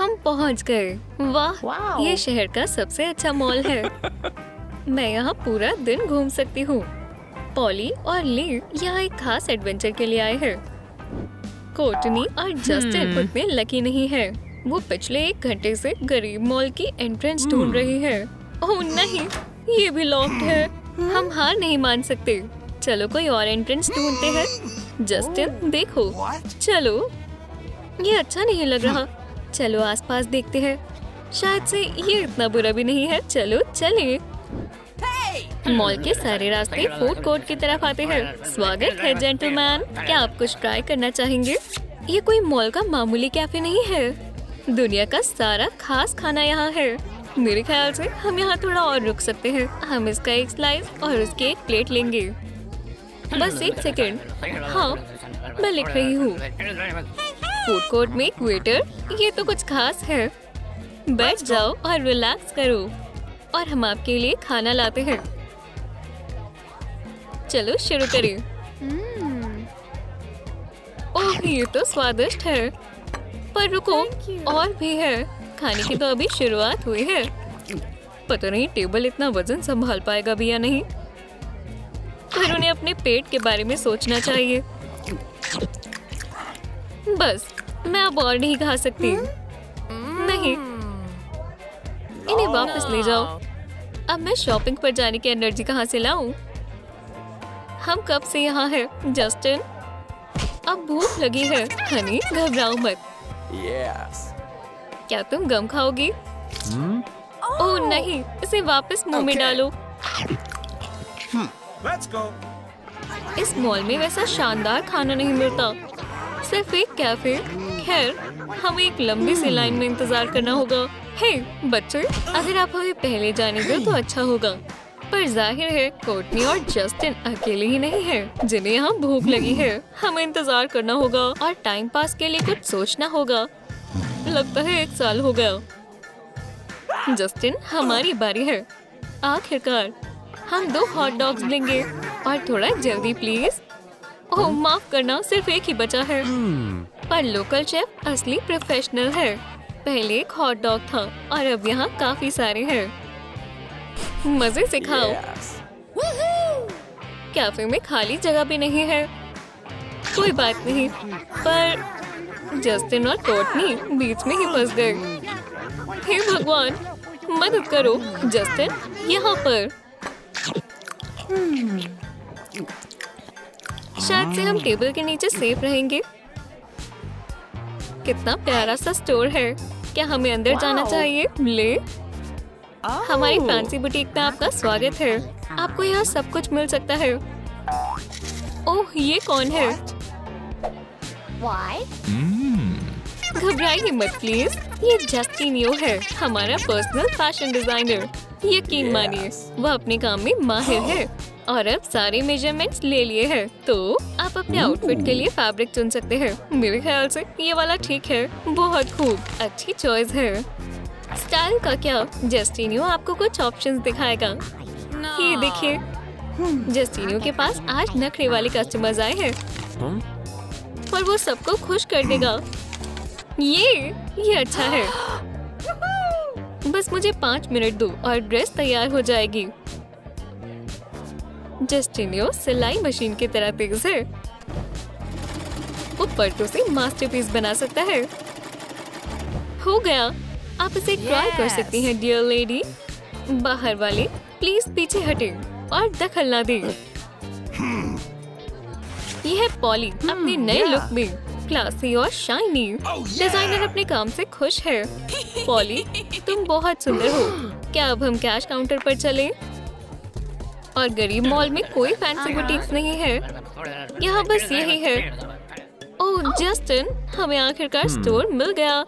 हम पहुंच गए। वाह, ये शहर का सबसे अच्छा मॉल है। मैं यहाँ पूरा दिन घूम सकती हूँ। पॉली और ली यहाँ एक खास एडवेंचर के लिए आए हैं। कोटनी और जस्टिन उतने लकी नहीं है। वो पिछले 1 घंटे से गरीब मॉल की एंट्रेंस ढूंढ रही है। ओह नहीं, ये भी लॉक्ड है। हम हार नहीं मान सकते। चलो कोई और एंट्रेंस ढूंढते हैं। जस्टिन देखो, चलो ये अच्छा नहीं लग रहा। चलो आसपास देखते हैं, शायद से ये इतना बुरा भी नहीं है। चलो चले। मॉल के सारे रास्ते फूड कोर्ट की तरफ आते हैं। स्वागत है जेंटलमैन, क्या आप कुछ ट्राई करना चाहेंगे? ये कोई मॉल का मामूली कैफे नहीं है। दुनिया का सारा खास खाना यहाँ है। मेरे ख्याल से हम यहाँ थोड़ा और रुक सकते हैं। हम इसका एक स्लाइस और उसकी एक प्लेट लेंगे। बस 1 सेकेंड। हाँ, मैं लिख रही हूँ। फूड कोर्ट में एक वेटर, ये तो कुछ खास है। बैठ जाओ और रिलैक्स करो और हम आपके लिए खाना लाते हैं। चलो शुरू करें। ओह ये तो स्वादिष्ट है, पर रुको और भी है। खाने की तो अभी शुरुआत हुई है। पता नहीं टेबल इतना वजन संभाल पाएगा भी या नहीं। पर उन्हें अपने पेट के बारे में सोचना चाहिए। बस, मैं अब और नहीं खा सकती। नहीं, इन्हें वापस ले जाओ। अब मैं शॉपिंग पर जाने की एनर्जी कहाँ से लाऊं? हम कब से यहाँ हैं, जस्टिन? अब भूख लगी है। हनी, घबराओ मत। क्या तुम गम खाओगी? ओह नहीं, इसे वापस मुंह में डालो। इस मॉल में वैसा शानदार खाना नहीं मिलता, सिर्फ एक कैफे। खैर, हमें एक लंबी सी लाइन में इंतजार करना होगा। हे बच्चे, अगर आप हमें पहले जाने दो तो अच्छा होगा। पर जाहिर है कोटनी और जस्टिन अकेले ही नहीं हैं, जिन्हें यहाँ भूख लगी है। हमें इंतजार करना होगा और टाइम पास के लिए कुछ सोचना होगा। लगता है 1 साल हो गया। जस्टिन, हमारी बारी है। आखिरकार हम 2 हॉट डॉग्स लेंगे और थोड़ा जल्दी प्लीज। ओह माफ करना, सिर्फ एक ही बचा है। पर लोकल शेफ असली प्रोफेशनल है। पहले एक हॉट डॉग था और अब यहाँ काफी सारे हैं। मजे से खाओ। कैफे में खाली जगह भी नहीं है। कोई बात नहीं, पर जस्टिन और कोटनी बीच में ही फंस गए। हे भगवान, मदद करो। जस्टिन, यहाँ पर। शायद से हम टेबल के नीचे सेफ रहेंगे। कितना प्यारा सा स्टोर है। क्या हमें अंदर जाना चाहिए? ले, हमारी फैंसी बुटीक में आपका स्वागत है। आपको यहाँ सब कुछ मिल सकता है। ओह ये कौन है? घबराइए मत प्लीज, ये जस्टिन यो है, हमारा पर्सनल फैशन डिजाइनर। यकीन मानिए, वह अपने काम में माहिर है और अब सारे मेजरमेंट्स ले लिए हैं, तो आप अपने आउटफिट के लिए फैब्रिक चुन सकते हैं। मेरे ख्याल से ये वाला ठीक है। बहुत खूब, अच्छी चॉइस है। स्टाइल का क्या? जस्टिनियो आपको कुछ ऑप्शंस दिखाएगा। ये देखिए, जस्टिनियो के पास आज नखरे वाले कस्टमर्स आए हैं और वो सबको खुश कर देगा। ये अच्छा है। बस मुझे 5 मिनट दो और ड्रेस तैयार हो जाएगी। जस्टिनियो सिलाई मशीन की तरह तेज है। वो पर्दों से मास्टरपीस बना सकता है। हो गया, आप इसे ट्राई कर सकती हैं डियर लेडी। बाहर वाले प्लीज पीछे हटें और दखल ना दें। यह है पॉली अपने नए लुक में, क्लासी और शाइनी। डिजाइनर अपने काम से खुश है। पॉली, तुम बहुत सुंदर हो। क्या अब हम कैश काउंटर पर चलें? और गरीब मॉल में कोई फैंसी बुटीक्स नहीं है, यहाँ बस यही है। ओह जस्टिन, हमें आखिरकार स्टोर मिल गया।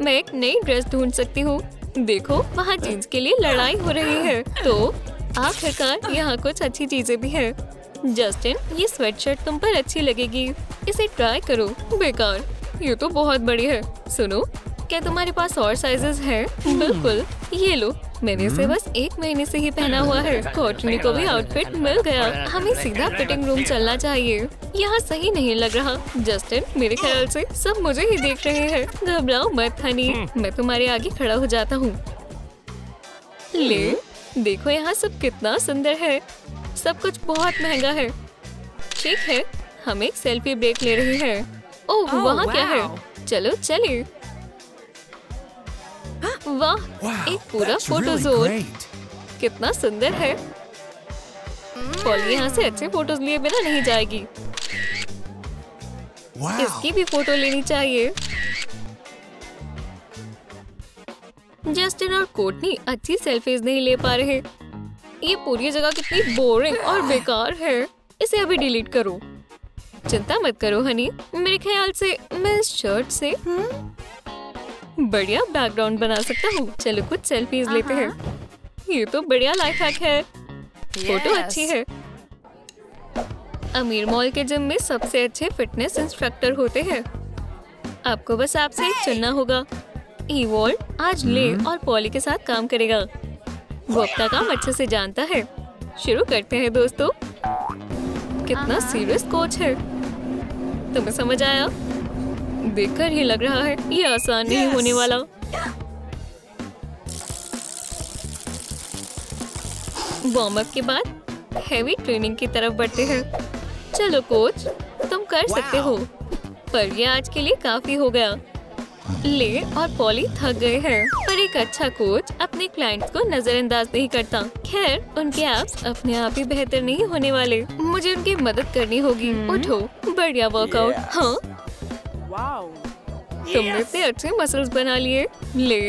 मैं एक नई ड्रेस ढूंढ सकती हूँ। देखो, वहाँ जीन्स के लिए लड़ाई हो रही है। तो आखिरकार यहाँ कुछ अच्छी चीजें भी हैं। जस्टिन, ये स्वेटशर्ट तुम पर अच्छी लगेगी, इसे ट्राई करो। बेकार, ये तो बहुत बड़ी है। सुनो, क्या तुम्हारे पास और साइजेस हैं? बिल्कुल, ये लो। मैंने उसे बस 1 महीने से ही पहना हुआ है। कोटनी को भी आउटफिट मिल गया। हमें सीधा फिटिंग रूम चलना चाहिए, यहाँ सही नहीं लग रहा। जस्टिन, मेरे ख्याल से सब मुझे ही देख रहे हैं। घबराओ मत हनी, मैं तुम्हारे आगे खड़ा हो जाता हूँ। ले देखो यहाँ सब कितना सुंदर है। सब कुछ बहुत महंगा है। ठीक है, हम एक सेल्फी ब्रेक ले रहे हैं। ओह वहाँ क्या है, चलो चले। वाह, एक पूरा फोटो जोन, कितना सुंदर है। पॉल यहाँ से अच्छे फोटोज लिए बिना नहीं जाएगी। इसकी भी फोटो लेनी चाहिए। जस्टिन और कोटनी अच्छी सेल्फीज नहीं ले पा रहे। ये पूरी जगह कितनी बोरिंग और बेकार है। इसे अभी डिलीट करो। चिंता मत करो हनी, मेरे ख्याल से मैं इस शर्ट से बढ़िया बैकग्राउंड बना सकता हूँ। चलो कुछ सेल्फीज लेते हैं। ये तो बढ़िया लाइफ हैक है। फोटो अच्छी है। अमीर मॉल के जिम में सबसे अच्छे फिटनेस इंस्ट्रक्टर होते हैं। आपको बस आपसे एक चुनना होगा। ईवॉल्ड आज ले और पॉली के साथ काम करेगा। वो अपना काम अच्छे से जानता है। शुरू करते हैं दोस्तों। कितना सीरियस कोच है, तुम्हें समझ आया? देखकर ही लग रहा है ये आसान नहीं होने वाला। वार्म अप के बाद हैवी ट्रेनिंग की तरफ बढ़ते हैं। चलो कोच, तुम कर सकते हो। पर ये आज के लिए काफी हो गया। ले और पॉली थक गए हैं, पर एक अच्छा कोच अपने क्लाइंट्स को नजरअंदाज नहीं करता। खैर, उनके एब्स अपने आप ही बेहतर नहीं होने वाले। मुझे उनकी मदद करनी होगी। उठो, बढ़िया वर्कआउट। हाँ, तुमने इतने अच्छे मसल्स बना लिए। ले,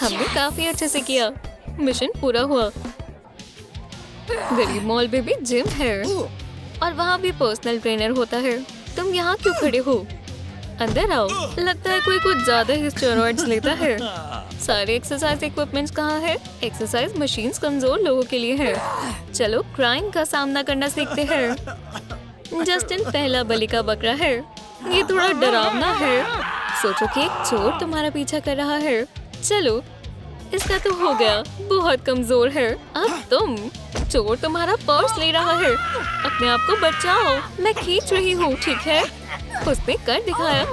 हमने काफी अच्छे से किया। मिशन पूरा हुआ। गरीब मॉल में भी जिम है और वहाँ भी पर्सनल ट्रेनर होता है। तुम यहाँ क्यों खड़े हो? अंदर आओ। लगता है कोई कुछ ज्यादा ही स्टेरॉइड्स लेता है। सारे एक्सरसाइज इक्विपमेंट्स कहाँ है? एक्सरसाइज मशीन्स कमजोर लोगों के लिए है। चलो क्राइम का सामना करना सीखते हैं। जस्टिन पहला बलि का बकरा है। ये थोड़ा डरावना है। सोचो कि एक चोर तुम्हारा पीछा कर रहा है। चलो, इसका तो हो गया। बहुत कमजोर है। अब तुम, चोर तुम्हारा पर्स ले रहा है। अपने आप को बचाओ। मैं खींच रही हूँ। ठीक है, उसने कर दिखाया।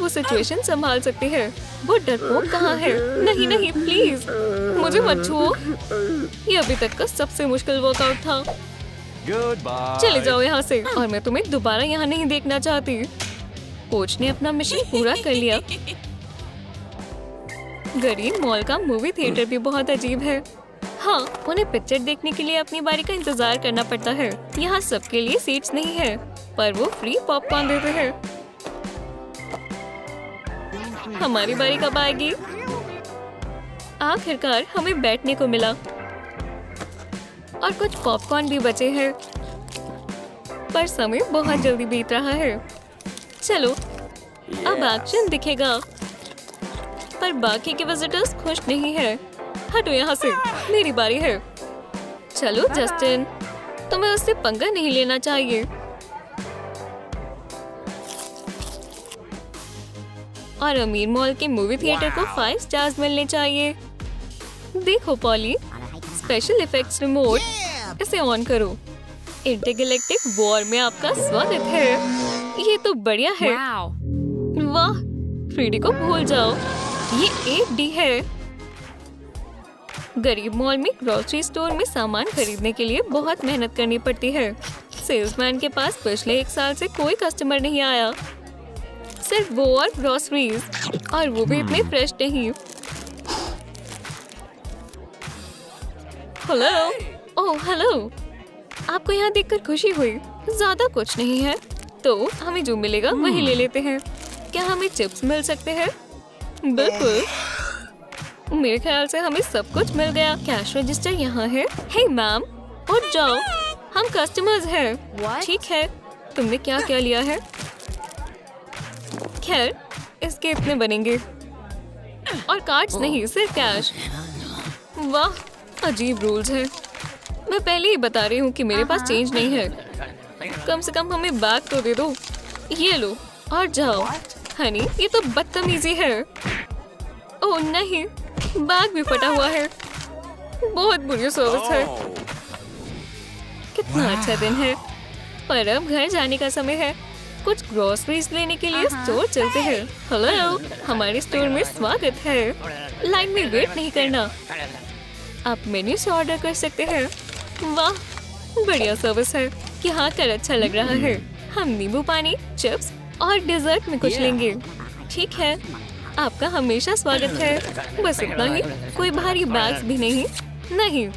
वो सिचुएशन संभाल सकती है। वो डरपोक कहाँ है? नहीं नहीं, प्लीज मुझे मत छुओ। ये अभी तक का सबसे मुश्किल वर्कआउट था। चले जाओ यहाँ से, और मैं तुम्हें दोबारा यहाँ नहीं देखना चाहती। कोच ने अपना मिशन पूरा कर लिया। गरीब मॉल का मूवी थिएटर भी बहुत अजीब है। हाँ, उन्हें पिक्चर देखने के लिए अपनी बारी का इंतजार करना पड़ता है। यहाँ सबके लिए सीट्स नहीं है, पर वो फ्री पॉपकॉर्न देते हैं। हमारी बारी कब आएगी? आखिरकार हमें बैठने को मिला और कुछ पॉपकॉर्न भी बचे हैं। पर समय बहुत जल्दी बीत रहा है। चलो, अब एक्शन दिखेगा। पर बाकी के विजिटर्स खुश नहीं है। हटो यहाँ से, मेरी बारी है। चलो जस्टिन, तुम्हें उससे पंगा नहीं लेना चाहिए। और अमीर मॉल के मूवी थिएटर को 5 स्टार्स मिलने चाहिए। देखो पॉली, स्पेशल इफेक्ट्स रिमोट, इसे ऑन करो। इंटरगैलेक्टिक वॉर में आपका स्वागत है। ये तो बढ़िया है। वाह, 3D को भूल जाओ, ये 8D है। गरीब मॉल में ग्रोसरी स्टोर में सामान खरीदने के लिए बहुत मेहनत करनी पड़ती है। सेल्समैन के पास पिछले 1 साल से कोई कस्टमर नहीं आया। सिर्फ वो और ग्रोसरीज, और वो भी इतने फ्रेश नहीं। हेलो, ओह हेलो, आपको यहाँ देखकर खुशी हुई। ज्यादा कुछ नहीं है, तो हमें जो मिलेगा वही ले लेते हैं। क्या हमें चिप्स मिल सकते हैं? बिल्कुल, मेरे ख्याल से हमें सब कुछ मिल गया। कैश रजिस्टर यहाँ है। हे मैम, उठ जाओ, हम कस्टमर्स हैं। ठीक है, तुमने क्या क्या लिया है? खैर, इसके इतने बनेंगे। और कार्ड्स नहीं, सिर्फ कैश। वाह, अजीब रूल्स है। मैं पहले ही बता रही हूँ कि मेरे पास चेंज नहीं है। कम से कम हमें बैग तो दे दो। ये लो और जाओ। हनी, ये तो बदतमीजी है। ओह नहीं, बैग भी फटा हुआ है। बहुत बुरी सोच है। कितना अच्छा दिन है, पर अब घर जाने का समय है। कुछ ग्रोसरीज लेने के लिए स्टोर चलते हैं। हेलो, हमारे स्टोर में स्वागत है। लाइन में वेट नहीं करना, आप मेन्यू से ऑर्डर कर सकते हैं। वाह, बढ़िया सर्विस है। यहाँ कर अच्छा लग रहा है। हम नींबू पानी, चिप्स और डेजर्ट में कुछ लेंगे। ठीक है, आपका हमेशा स्वागत है। बस इतना ही, कोई भारी बैग्स भी नहीं। नहीं,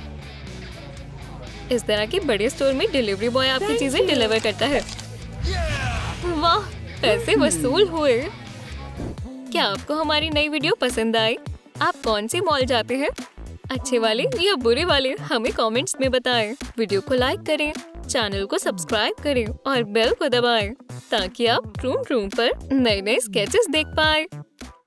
इस तरह के बड़े स्टोर में डिलीवरी बॉय आपकी चीजें डिलीवर करता है। वाह, पैसे वसूल हुए। क्या आपको हमारी नई वीडियो पसंद आई? आप कौन से मॉल जाते हैं, अच्छे वाले या बुरे वाले? हमें कमेंट्स में बताएं। वीडियो को लाइक करें, चैनल को सब्सक्राइब करें और बेल को दबाएं ताकि आप ट्रूम ट्रूम पर नए नए स्केचेस देख पाए।